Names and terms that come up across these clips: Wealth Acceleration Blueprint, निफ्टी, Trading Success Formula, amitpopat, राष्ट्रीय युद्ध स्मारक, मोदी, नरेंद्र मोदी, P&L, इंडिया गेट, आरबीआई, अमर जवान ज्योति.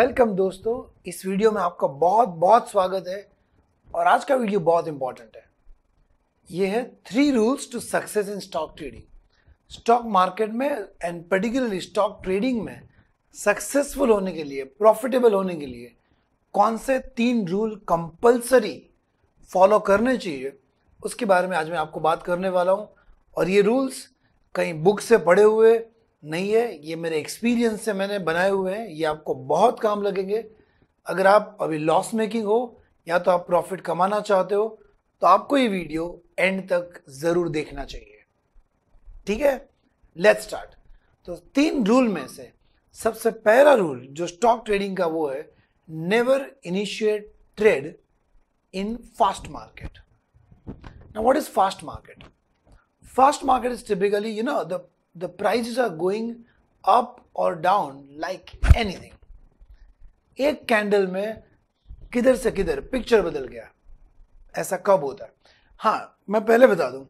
Welcome दोस्तों, इस video में आपका बहुत बहुत स्वागत है और आज का वीडियो बहुत इंपॉर्टेंट है। यह है 3 rules to success in stock trading. Stock market में एंड पर्टिकुलरली स्टॉक ट्रेडिंग में सक्सेसफुल होने के लिए, प्रॉफिटेबल होने के लिए कौन से 3 रूल कंपलसरी फॉलो करने चाहिए, उसके बारे में आज मैं आपको बात करने वाला हूँ। और ये रूल्स कहीं बुक से पढ़े हुए नहीं है, ये मेरे एक्सपीरियंस से मैंने बनाए हुए हैं। ये आपको बहुत काम लगेंगे। अगर आप अभी लॉस मेकिंग हो या तो आप प्रॉफिट कमाना चाहते हो तो आपको ये वीडियो एंड तक ज़रूर देखना चाहिए, ठीक है। Let's start. तो 3 रूल में से सबसे पहला रूल जो स्टॉक ट्रेडिंग का वो है, never initiate trade in fast market. Now what is fast market? Fast market is typically the prices are going up or down like anything. एक कैंडल में किधर से किधर पिक्चर बदल गया, ऐसा कब होता है? हाँ, मैं पहले बता दूं,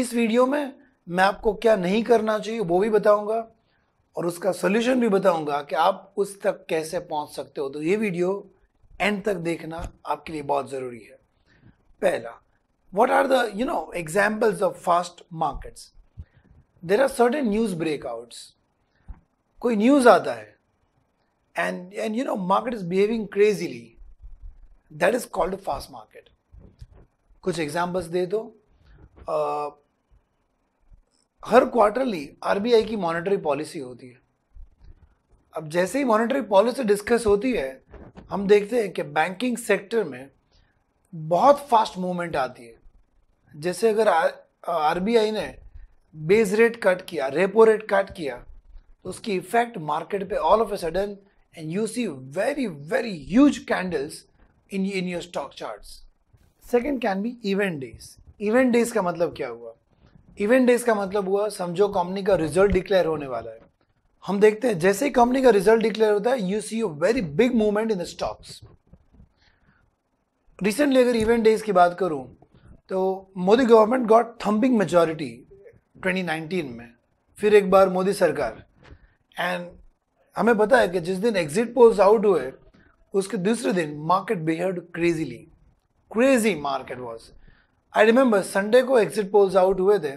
इस वीडियो में मैं आपको क्या नहीं करना चाहिए वो भी बताऊंगा और उसका सोल्यूशन भी बताऊंगा कि आप उस तक कैसे पहुंच सकते हो। तो ये वीडियो एंड तक देखना आपके लिए बहुत ज़रूरी है। पहला, what are the examples of fast markets? There are certain news breakouts. कोई न्यूज़ आता है and market is behaving crazily, that is called fast market. कुछ एग्जाम्पल्स दे दो। हर क्वार्टरली आरबीआई की मॉनेटरी पॉलिसी होती है। अब जैसे ही मॉनेटरी पॉलिसी डिस्कस होती है, हम देखते हैं कि बैंकिंग सेक्टर में बहुत फास्ट मूवमेंट आती है। जैसे अगर आरबीआई ने बेस रेट कट किया, रेपो रेट कट किया, तो उसकी इफेक्ट मार्केट पे all of a sudden and you see very very huge candles in your stock charts. Second can be event days. Event days का मतलब क्या हुआ? इवेंट डेज का मतलब हुआ, समझो कंपनी का रिजल्ट डिक्लेयर होने वाला है। हम देखते हैं जैसे ही कंपनी का रिजल्ट डिक्लेयर होता है, you see a very big movement in the stocks. Recently अगर इवेंट डेज की बात करूँ तो मोदी government got thumping majority 2019 में, फिर एक बार मोदी सरकार, एंड हमें पता है कि जिस दिन एग्जिट पोल्स आउट हुए उसके दूसरे दिन market behaved crazily. Crazy market was. I remember Sunday को एग्जिट पोल्स आउट हुए थे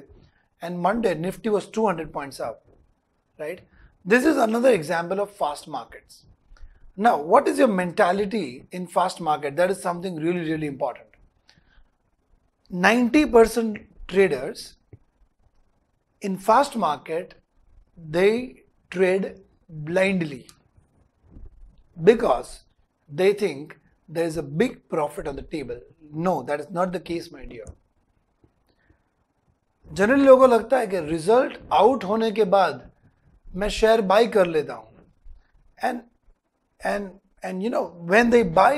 and Monday निफ्टी was 200 points up, right? This is another example of fast markets. Now what is your mentality in fast market? That is something really really important. 90% traders in fast market they trade blindly because they think there is a big profit on the table. No, that is not the case, my dear. Generally लोगों को लगता है कि result out होने के बाद मैं share buy कर लेता हूँ, and when they buy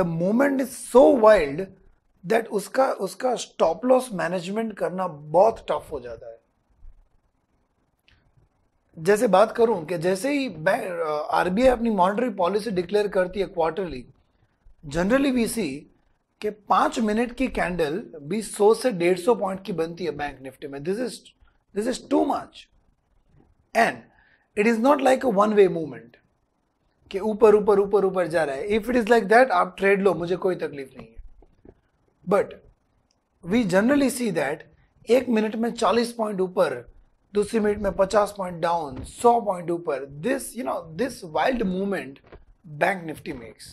the movement is so wild that उसका stop loss management करना बहुत tough हो जाता है। जैसे बात करूं कि जैसे ही आरबीआई अपनी मॉनेटरी पॉलिसी डिक्लेयर करती है क्वार्टरली, जनरली वी सी के 5 मिनट की कैंडल भी 100 से 150 पॉइंट की बनती है बैंक निफ्टी में। This is too much and it is not like a one way movement के ऊपर ऊपर ऊपर ऊपर जा रहा है। If it is like that, आप ट्रेड लो, मुझे कोई तकलीफ नहीं है। But we generally see that 1 minute में 40 पॉइंट ऊपर, दूसरी मिनट में 50 पॉइंट डाउन, 100 पॉइंट ऊपर। This wild movement Bank निफ्टी makes.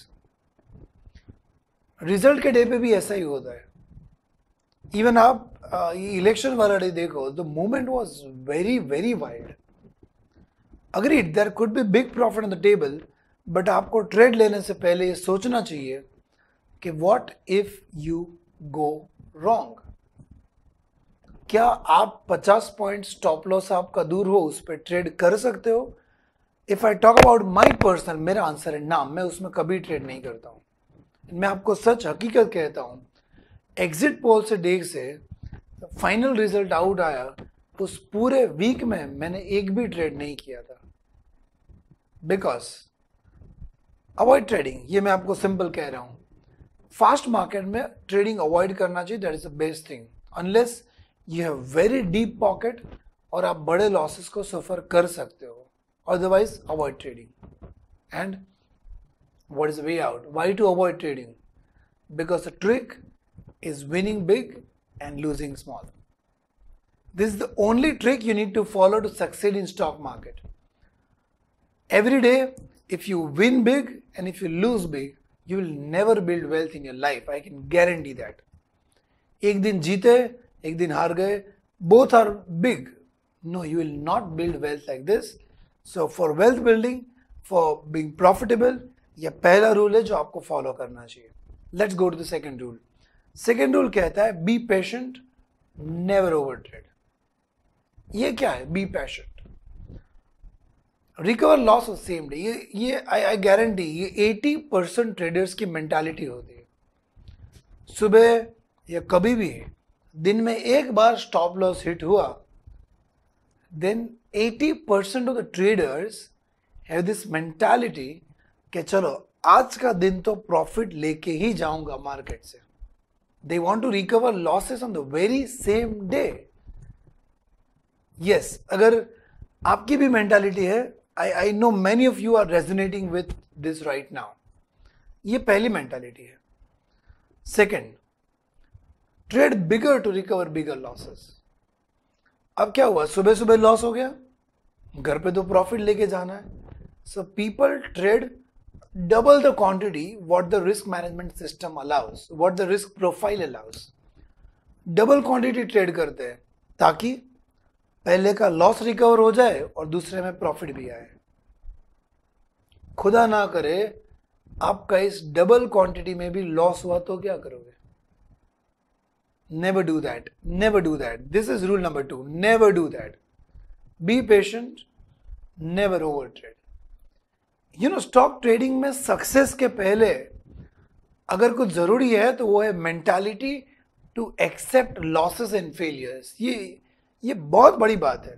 Result के डे पे भी ऐसा ही होता है। इवन आप ये इलेक्शन वाला डे देखो, the movement was very very wild. Agreed, there could be big profit on the table, but आपको ट्रेड लेने से पहले ये सोचना चाहिए कि what if you go wrong. क्या आप 50 पॉइंट स्टॉप लॉस आपका दूर हो, उस पर ट्रेड कर सकते हो? If I talk about my personal, मेरा आंसर है ना, मैं उसमें कभी ट्रेड नहीं करता हूँ। मैं आपको सच हकीकत कहता हूँ, एग्जिट पोल से डेग से फाइनल रिजल्ट आउट आया, उस पूरे वीक में मैंने एक भी ट्रेड नहीं किया था। बिकॉज अवॉइड ट्रेडिंग, ये मैं आपको सिंपल कह रहा हूँ। फास्ट मार्केट में ट्रेडिंग अवॉइड करना चाहिए, that is the best thing, unless you have very deep pocket और आप बड़े लॉसेस को सफ़र कर सकते हो। Otherwise avoid trading. And What is the way out? Why to avoid trading? Because the trick is winning big and losing small. This is the only trick you need to follow to succeed in stock market. Every day, if you win big and if you lose big, you will never build wealth in your life. I can guarantee that. Ek din jeete, ek din haar gaye. Both are big. No, you will not build wealth like this. So for wealth building, for being profitable, ये पहला rule है जो आपको follow करना चाहिए. Let's go to the second rule. Second rule कहता है be patient, never overtrade. ये क्या है? Be patient. Recover loss on same day. I guarantee ये 80% traders की mentality होती है. सुबह या कभी भी दिन में एक बार stop loss hit हुआ, then 80% of the traders have this mentality कि चलो आज का दिन तो प्रॉफिट लेके ही जाऊंगा मार्केट से. They want to recover losses on the very same day. Yes, अगर आपकी भी मेंटालिटी है, I know many of you are resonating with this right now. ये पहली मेंटालिटी है. Second, trade bigger to recover bigger losses. अब क्या हुआ? सुबह सुबह लॉस हो गया, घर पे तो प्रॉफिट लेके जाना है. So people trade double the quantity what the risk management system allows, what the risk profile allows. Double quantity trade करते हैं ताकि पहले का loss recover हो जाए और दूसरे में profit भी आए. खुदा ना करे आपका इस double quantity में भी loss हुआ तो क्या करोगे? Never do that. Never do that. This is rule number 2. Never do that. Be patient. Never overtrade. You know, stock trading में सक्सेस के पहले अगर कुछ ज़रूरी है तो वो है mentality to accept losses and failures. ये बहुत बड़ी बात है.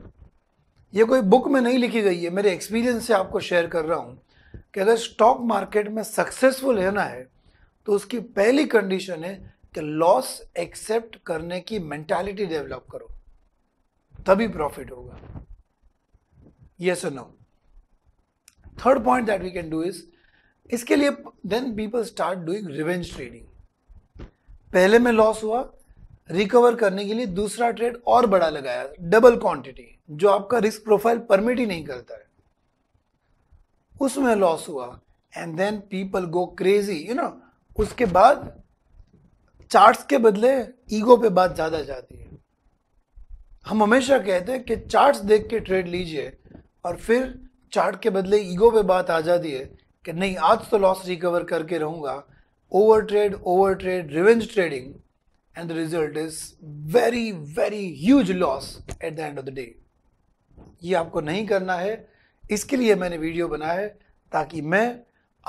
ये कोई बुक में नहीं लिखी गई है, मेरे एक्सपीरियंस से आपको शेयर कर रहा हूँ कि अगर स्टॉक मार्केट में सक्सेसफुल रहना है तो उसकी पहली कंडीशन है कि लॉस एक्सेप्ट करने की मेंटालिटी डेवलप करो, तभी प्रॉफिट होगा. यस और no? Third point that we can do is, इसके लिए then people start doing revenge trading. पहले में लॉस हुआ, रिकवर करने के लिए दूसरा ट्रेड और बड़ा लगाया, डबल क्वांटिटी, जो आपका रिस्क प्रोफाइल परमिट ही नहीं करता है. उसमें लॉस हुआ and then people go crazy, you know. उसके बाद चार्ट्स के बदले ईगो पे बात ज़्यादा जाती है. हम हमेशा कहते हैं कि चार्ट्स देख के ट्रेड लीजिए और फिर चार्ट के बदले ईगो पे बात आ जाती है कि नहीं आज तो लॉस रिकवर करके रहूँगा. Over trade, revenge trading and the result is very very huge loss at the end of the day. ये आपको नहीं करना है. इसके लिए मैंने वीडियो बनाया है ताकि मैं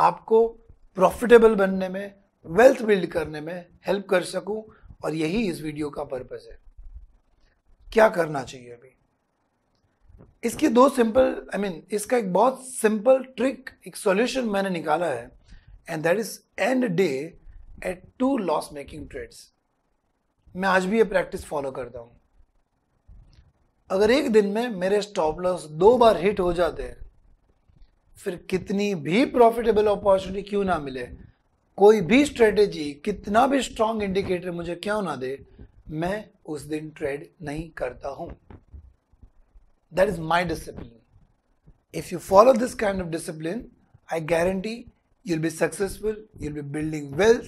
आपको प्रॉफिटेबल बनने में, वेल्थ बिल्ड करने में हेल्प कर सकूँ, और यही इस वीडियो का पर्पज़ है. क्या करना चाहिए अभी? इसकी दो सिंपल, इसका एक बहुत सिंपल ट्रिक, एक सॉल्यूशन मैंने निकाला है, and that is end day at 2 loss making trades. मैं आज भी ये प्रैक्टिस फॉलो करता हूँ. अगर एक दिन में मेरे स्टॉप लॉस 2 बार हिट हो जाते हैं, फिर कितनी भी प्रॉफिटेबल अपॉर्चुनिटी क्यों ना मिले, कोई भी स्ट्रेटेजी, कितना भी स्ट्रॉन्ग इंडिकेटर मुझे क्यों ना दे, मैं उस दिन ट्रेड नहीं करता हूँ. That is my discipline. If you follow this kind of discipline, I guarantee you'll be successful, you'll be building wealth,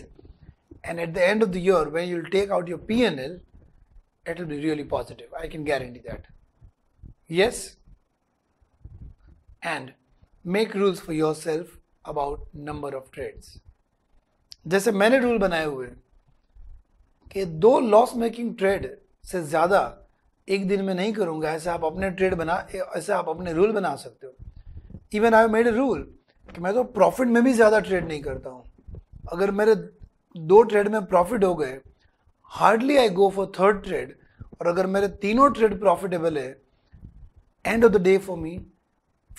and at the end of the year, when you'll take out your P&L, it'll be really positive. I can guarantee that. Yes? And make rules for yourself about number of trades. जैसे मैंने rule बनाए हुए कि 2 loss making trade से ज़्यादा एक दिन में नहीं करूंगा, ऐसे आप अपने रूल बना सकते हो. Even I have made a rule कि मैं तो प्रॉफिट में भी ज़्यादा ट्रेड नहीं करता हूँ. अगर मेरे 2 ट्रेड में प्रॉफिट हो गए, hardly I go for third trade, और अगर मेरे 3नों ट्रेड प्रॉफिटेबल है, end of the day for me,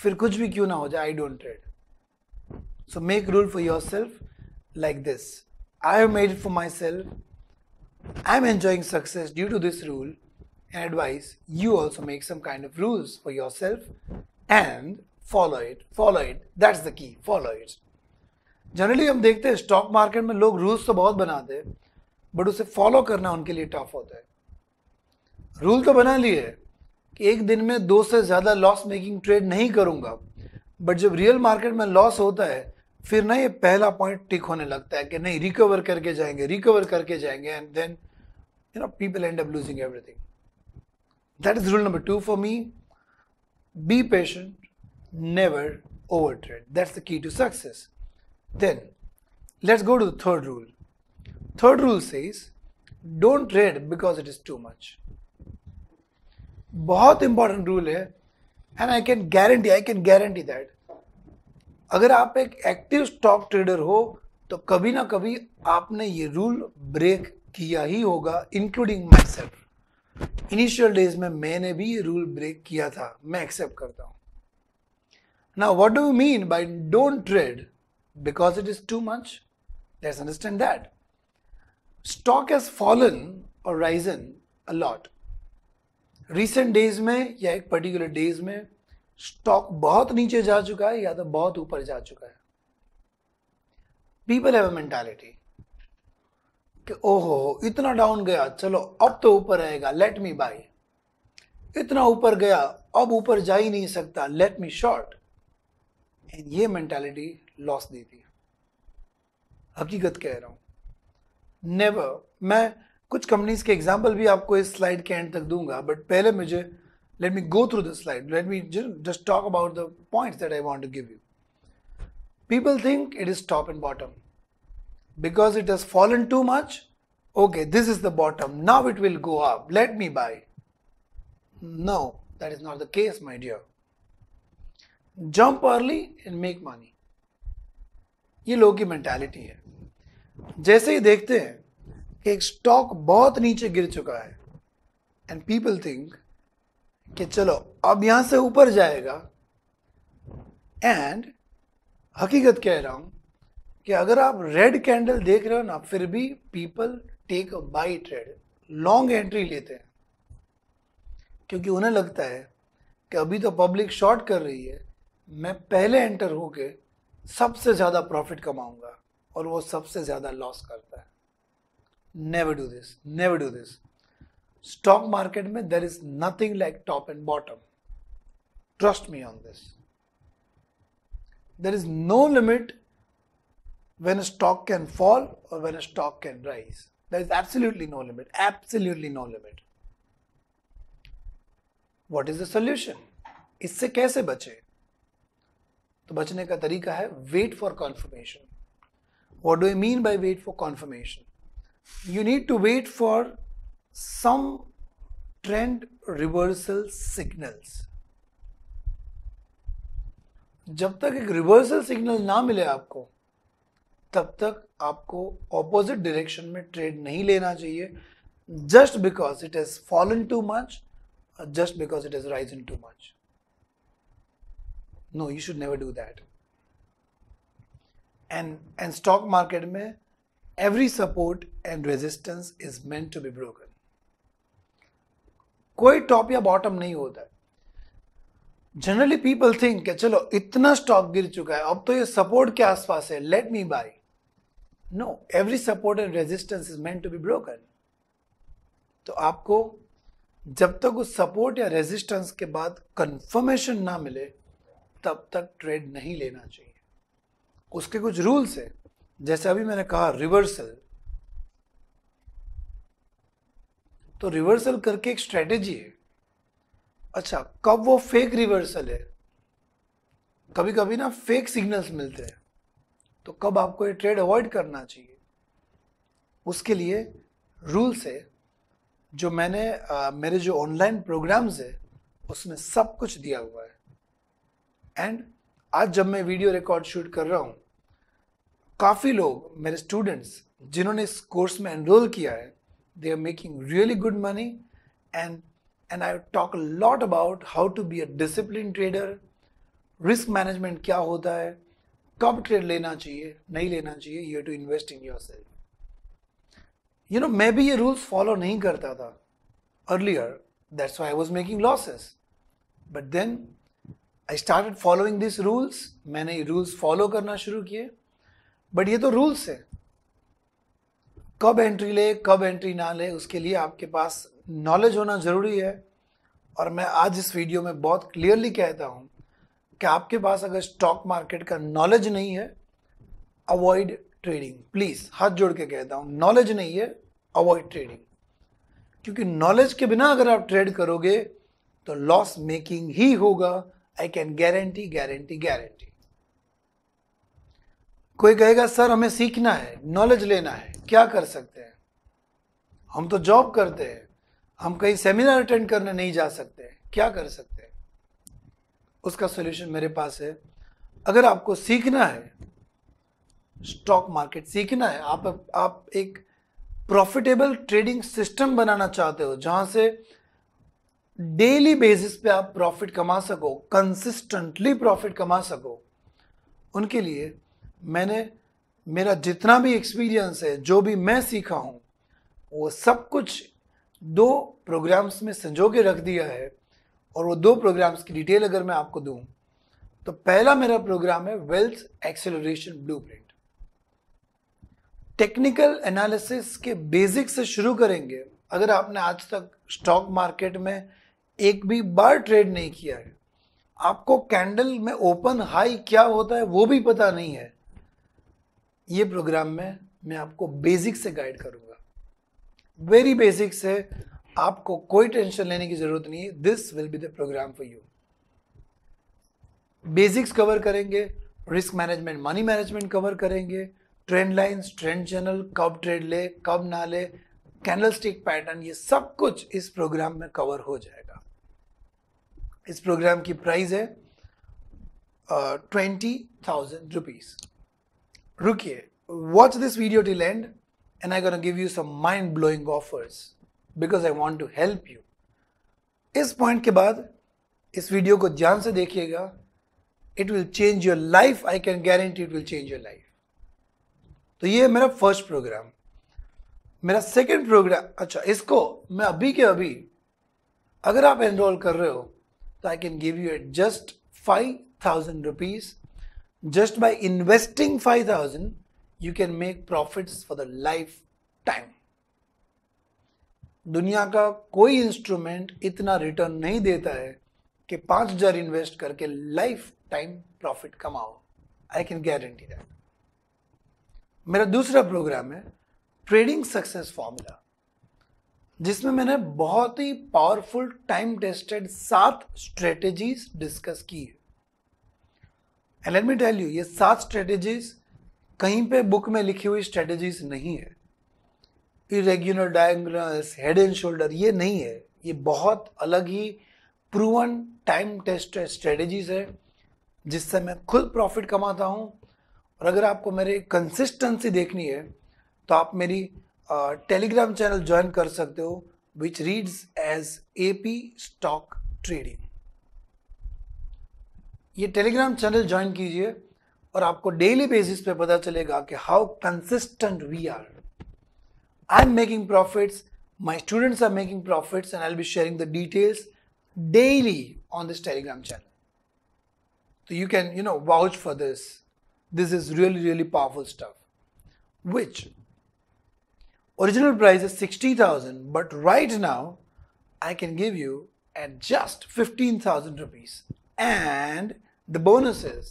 फिर कुछ भी क्यों ना हो जाए, I don't trade. So make rule for yourself like this. I have made for myself. I am enjoying success due to this rule and advice. You also make some kind of rules for yourself and follow it. That's the key. Follow it. Generally हम देखते हैं stock market में लोग rules तो बहुत बनाते हैं, but उसे फॉलो करना उनके लिए टफ होता है। रूल तो बना लिए कि एक दिन में 2 से ज़्यादा लॉस मेकिंग ट्रेड नहीं करूँगा, बट जब रियल मार्केट में लॉस होता है फिर ना ये पहला पॉइंट टिक होने लगता है कि नहीं, रिकवर करके जाएंगे, रिकवर करके जाएंगे, and then you know people end up losing everything. That is rule number 2 for me. Be patient, never over trade, that's the key to success. Then let's go to the third rule. Third rule says don't trade because it is too much. बहुत important rule है, and I can guarantee that अगर आप एक active stock trader हो तो कभी ना कभी आपने ये rule break किया ही होगा, including myself. Initial days में मैंने भी ये rule break किया था, मैं accept करता हूँ। Now what do you mean by don't trade because it is too much? Let's understand that. Stock has fallen or risen a lot. Recent days में या एक particular days में stock बहुत नीचे जा चुका है या तो बहुत ऊपर जा चुका है। People have a mentality कि ओहो इतना down गया, चलो अब तो ऊपर आएगा, let me buy. इतना ऊपर गया, अब ऊपर जा ही नहीं सकता, let me short. And ये mentality लॉस देती है। हकीकत कह रहा हूं, नेवर। मैं कुछ कंपनीज के एग्जांपल भी आपको इस स्लाइड के एंड तक दूंगा, बट पहले मुझे let me go through the slide, let me just talk about the points that I want to give you. People think it is top and bottom because it has fallen too much. Okay, this is the bottom, now it will go up, let me buy. No, that is not the case my dear. Jump early and make money, ये लोगों की mentality है। जैसे ही देखते हैं कि एक stock बहुत नीचे गिर चुका है, एंड पीपल थिंक कि चलो अब यहां से ऊपर जाएगा। एंड हकीकत कह रहा हूं कि अगर आप रेड कैंडल देख रहे हो ना, फिर भी people take a buy trade, long entry लेते हैं, क्योंकि उन्हें लगता है कि अभी तो पब्लिक शॉर्ट कर रही है, मैं पहले एंटर होके सबसे ज़्यादा प्रॉफिट कमाऊंगा, और वो सबसे ज़्यादा लॉस करता है। Never do this, never do this. Stock market में there is nothing like top and bottom, trust me on this. There is no limit when a stock can fall और when a stock can rise. There is absolutely no limit, absolutely no limit. What is the solution? इससे कैसे बचें? तो बचने का तरीका है wait for confirmation. What do you mean by wait for conformation? You need to wait for some trend reversal signals. जब तक एक रिवर्सल सिग्नल ना मिले आपको, तब तक आपको ऑपोजिट डायरेक्शन में ट्रेड नहीं लेना चाहिए, just because it has fallen too much, just because it has risen too much. No, you should never do that. And stock market में every support and resistance is meant to be broken. कोई top या bottom नहीं होता है। Generally people think कि चलो इतना stock गिर चुका है, अब तो ये support के आसपास है, let me buy. No, every support and resistance is meant to be broken. तो आपको जब तक उस support या resistance के बाद confirmation ना मिले, तब तक ट्रेड नहीं लेना चाहिए। उसके कुछ रूल्स है, जैसे अभी मैंने कहा रिवर्सल, तो रिवर्सल करके एक स्ट्रेटेजी है। अच्छा, कब वो फेक रिवर्सल है? कभी कभी ना फेक सिग्नल्स मिलते हैं, तो कब आपको ये ट्रेड अवॉइड करना चाहिए, उसके लिए रूल्स है जो मैंने मेरे जो ऑनलाइन प्रोग्राम्स है उसमें सब कुछ दिया हुआ है। एंड आज जब मैं वीडियो रिकॉर्ड शूट कर रहा हूँ, काफ़ी लोग मेरे स्टूडेंट्स जिन्होंने इस कोर्स में एनरोल किया है, they are making really good money. And I talk lot about how to be a discipline trader, risk management क्या होता है, कब ट्रेड लेना चाहिए, नहीं लेना चाहिए, you have to invest in yourself. You know, मैं भी ये रूल्स फॉलो नहीं करता था earlier, that's why I was making losses, but then I started following these rules. मैंने ये रूल्स फॉलो करना शुरू किए, बट ये तो रूल्स है, कब एंट्री ले कब एंट्री ना ले उसके लिए आपके पास नॉलेज होना ज़रूरी है। और मैं आज इस वीडियो में बहुत क्लियरली कहता हूँ कि आपके पास अगर स्टॉक मार्केट का नॉलेज नहीं है, अवॉइड ट्रेडिंग। प्लीज़ हाथ जोड़ के कहता हूँ, नॉलेज नहीं है अवॉइड ट्रेडिंग, क्योंकि नॉलेज के बिना अगर आप ट्रेड करोगे तो लॉस मेकिंग ही होगा। I can guarantee guarantee guarantee. कोई कहेगा सर हमें सीखना है, नॉलेज लेना है, क्या कर सकते हैं, हम तो जॉब करते हैं, हम कहीं सेमिनार अटेंड करने नहीं जा सकते, क्या कर सकते हैं। उसका सोल्यूशन मेरे पास है। अगर आपको सीखना है स्टॉक मार्केट सीखना है, आप एक प्रॉफिटेबल ट्रेडिंग सिस्टम बनाना चाहते हो जहां से डेली बेसिस पे आप प्रॉफिट कमा सको, कंसिस्टेंटली प्रॉफिट कमा सको, उनके लिए मैंने मेरा जितना भी एक्सपीरियंस है, जो भी मैं सीखा हूँ, वो सब कुछ 2 प्रोग्राम्स में संजो के रख दिया है। और वो 2 प्रोग्राम्स की डिटेल अगर मैं आपको दूँ तो पहला मेरा प्रोग्राम है wealth acceleration blueprint. Technical analysis के बेसिक से शुरू करेंगे। अगर आपने आज तक स्टॉक मार्केट में एक भी बार ट्रेड नहीं किया है, आपको कैंडल में ओपन हाई क्या होता है वो भी पता नहीं है, ये प्रोग्राम में मैं आपको बेसिक से गाइड करूंगा, वेरी बेसिक से। आपको कोई टेंशन लेने की जरूरत नहीं है। This will be the programme for you. Basics cover करेंगे, risk management money management cover करेंगे, ट्रेंड लाइंस ट्रेंड चैनल, कब ट्रेड ले कब ना ले, कैंडलस्टिक पैटर्न, ये सब कुछ इस प्रोग्राम में कवर हो जाएगा। इस प्रोग्राम की प्राइस है 20,000 रुपीज। रुकिए, watch this video till end and I gonna give you some mind blowing offers because I want to help you. इस पॉइंट के बाद इस वीडियो को ध्यान से देखिएगा, it will change your life. I can guarantee it will change your life. तो ये मेरा फर्स्ट प्रोग्राम। मेरा सेकंड प्रोग्राम, अच्छा इसको मैं अभी के अभी अगर आप एनरोल कर रहे हो तो I can give you at just 5,000 rupees. Just by investing 5,000 you can make profits for the life time. दुनिया का कोई इंस्ट्रूमेंट इतना रिटर्न नहीं देता है कि 5,000 इन्वेस्ट करके लाइफ टाइम प्रॉफिट कमाओ। I can guarantee that. मेरा दूसरा प्रोग्राम है ट्रेडिंग सक्सेस फॉर्मूला, जिसमें मैंने बहुत ही powerful time tested 7 strategies discuss की है। And let me tell you, ये 7 स्ट्रेटेजीज कहीं पे बुक में लिखी हुई स्ट्रेटेजीज नहीं है। Irregular diagonals, head and shoulder, ये नहीं है। ये बहुत अलग ही प्रूवन टाइम टेस्टेड स्ट्रेटेजीज है जिससे मैं खुद प्रॉफिट कमाता हूँ। और अगर आपको मेरे कंसिस्टेंसी देखनी है तो आप मेरी टेलीग्राम चैनल ज्वाइन कर सकते हो, which reads as AP stock trading. ये टेलीग्राम चैनल ज्वाइन कीजिए और आपको डेली बेसिस पे पता चलेगा कि how consistent we are. I am making profits, my students are making profits and I will be sharing the details daily on this Telegram channel. तो you can vouch for this. This is really really powerful stuff, which original price is 60,000, but right now I can give you at just 15,000 rupees. And the bonus is,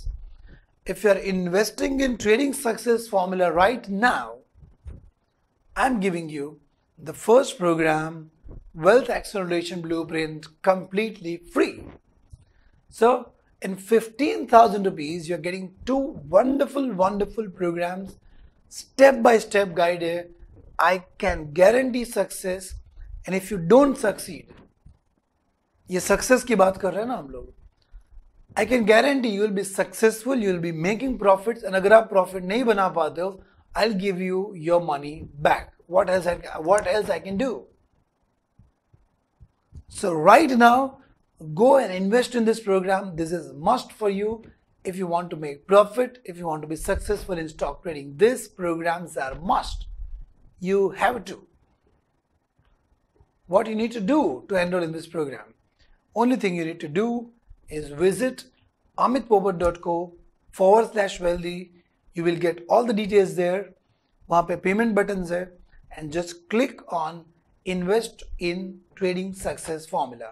if you are investing in Trading Success Formula right now, I'm giving you the first program, Wealth Acceleration Blueprint, completely free. So in 15,000 rupees, you're getting 2 wonderful, wonderful programs, step-by-step guided. I can guarantee success, and if you don't succeed, ये success की बात कर रहे हैं ना हम लोग, I can guarantee you will be successful, you will be making profits. And अगर आप प्रॉफिट नहीं बना पाते हो, I will give you your money back. What else I can do? So right now, go and invest in this program. This is must for you if you want to make profit, if you want to be successful in stock trading. These programs are must. You have to. What you need to do to enroll in this program? Only thing you need to do is visit amitpopat.co/wealthy You will get all the details there. वहाँ पे payment buttons है and just click on invest in trading success formula.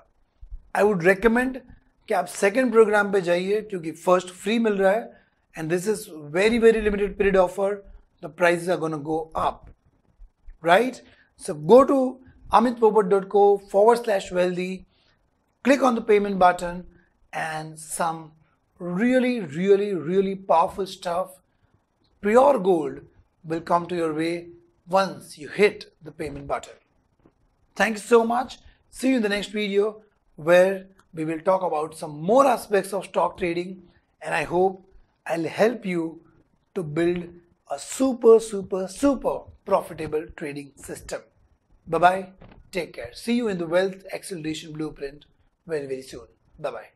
I would recommend कि आप second program पे जाइए क्योंकि first free मिल रहा है and this is very very limited period offer. The prices are going to go up, right? So go to amitpopat.co/wealthy, click on the payment button, and some really powerful stuff, pure gold, will come to your way once you hit the payment button. Thank you so much. See you in the next video where we will talk about some more aspects of stock trading, and I hope I'll help you to build a super profitable trading system. Bye-bye. Take care. See you in the Wealth Acceleration Blueprint very, very soon. Bye-bye.